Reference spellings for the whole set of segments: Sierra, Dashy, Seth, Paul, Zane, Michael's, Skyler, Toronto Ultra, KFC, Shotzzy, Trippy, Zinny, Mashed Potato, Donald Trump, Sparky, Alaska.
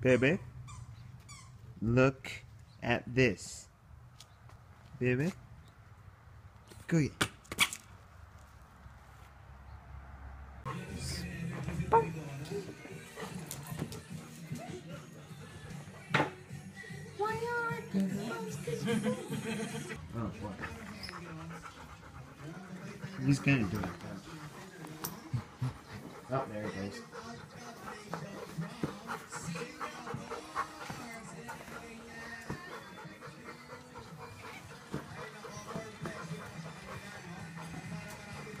Baby, look at this. Baby, go get it. Sparky. Why aren't the posters? Oh, what? He's gonna do it. Oh, there it goes.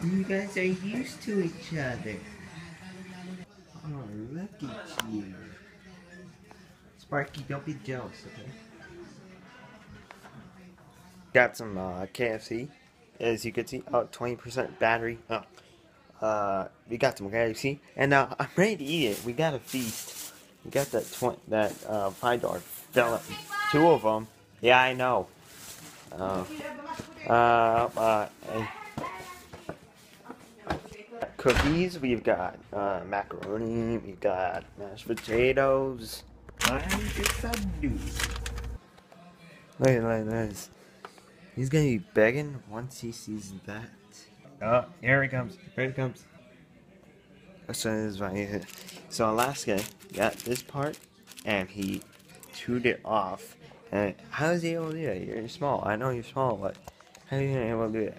You guys are used to each other. Oh, look at you. Sparky, don't be jealous, okay? Got some KFC, as you can see. Oh, 20% battery. Oh. We got some KFC. And I'm ready to eat it. We got a feast. We got that $5 fella. Two of them. Yeah, I know. Cookies, we've got macaroni, we've got mashed potatoes. I'm just a dude. Look at this. He's gonna be begging once he sees that. Oh, here he comes. Here he comes. That's what it is right here. So Alaska got this part and he chewed it off. And how is he able to do that? You're small. I know you're small, but how are you able to do that?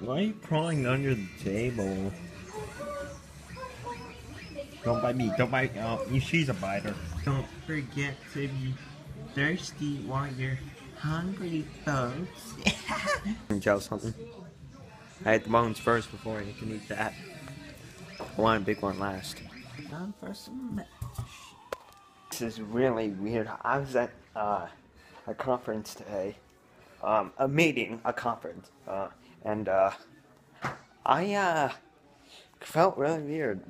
Why are you crawling under the table? Don't bite me, don't bite. Oh, she's a biter. Don't forget to be thirsty while you're hungry, folks. Can you something? I had the bones first before you can eat that. I want a big one last. Time for some mash. This is really weird. I was at a conference today. I felt really weird.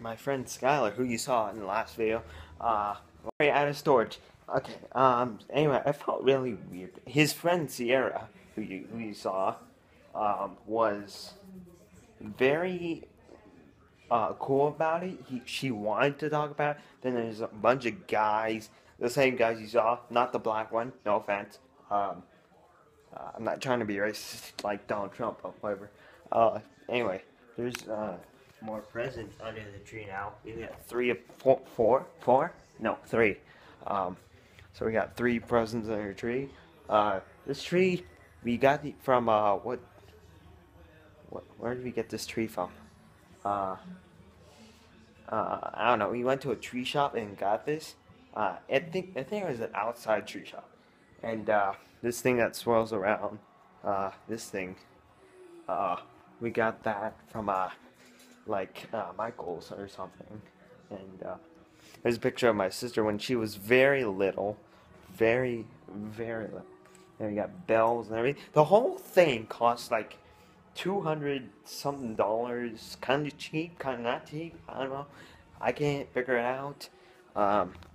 My friend Skyler, who you saw in the last video, right out of storage. Okay, anyway, I felt really weird. His friend Sierra, who you saw, was very cool about it. She wanted to talk about it. Then there's a bunch of guys, the same guys you saw, not the black one, no offense. I'm not trying to be racist like Donald Trump or whatever. Anyway, there's more presents under the tree now. We got three. So we got three presents under the tree. This tree we got from where did we get this tree from? I don't know. We went to a tree shop and got this. I think it was an outside tree shop. And this thing that swirls around, we got that from Michael's or something. And there's a picture of my sister when she was very little, very, very little. And we got bells and everything. The whole thing cost like $200 something, kind of cheap, kind of not cheap. I don't know. I can't figure it out.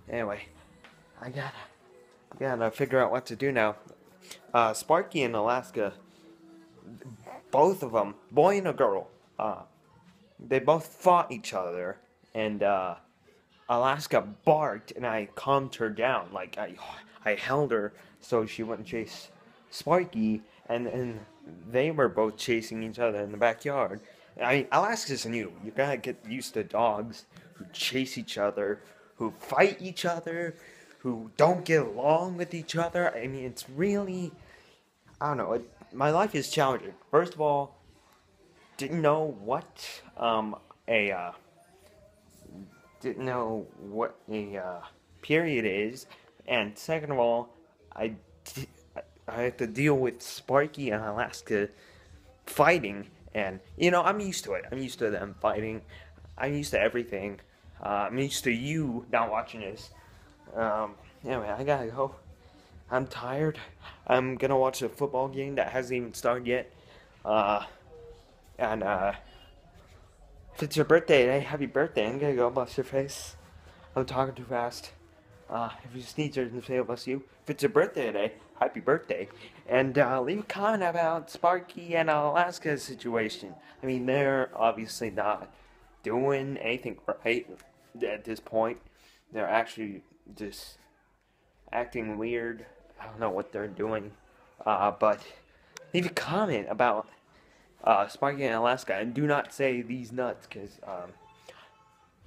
Anyway, I gotta figure out what to do now. Sparky and Alaska, both of them, boy and a girl, they both fought each other, and Alaska barked, and I calmed her down. Like, I held her so she wouldn't chase Sparky, and they were both chasing each other in the backyard. I mean, Alaska's new. You gotta get used to dogs who chase each other, who fight each other, who don't get along with each other. I mean, it's really, I don't know, my life is challenging. First of all, didn't know what a period is, and second of all, I have to deal with Sparky and Alaska fighting, and, you know, I'm used to it. I'm used to them fighting. I'm used to everything. I'm used to you not watching this. Anyway, I gotta go. I'm tired. I'm gonna watch a football game that hasn't even started yet. If it's your birthday today, happy birthday. I'm gonna go bust your face. I'm talking too fast. If you sneeze, there's nothing else you. If it's your birthday today, happy birthday. And leave a comment about Sparky and Alaska's situation. I mean, they're obviously not doing anything right at this point. They're actually just acting weird. I don't know what they're doing. But leave a comment about Sparky and Alaska. And do not say these nuts, because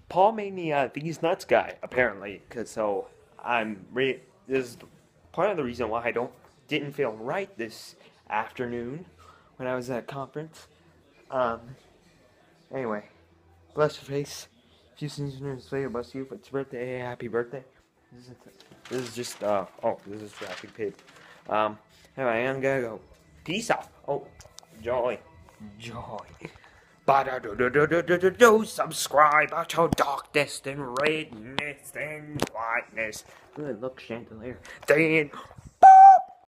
Paul made me these nuts guy, apparently. So this is part of the reason why I didn't feel right this afternoon when I was at a conference. Anyway, bless your face. If you sneeze, bless you. If it's your birthday, happy birthday. This is just this is Traffic Pig. Anyway, I'm gonna go. Peace out. Oh, joy. Ba-da-do-do-do-do-do-do-do, subscribe out your darkness and redness and whiteness. Good, look, chandelier. Then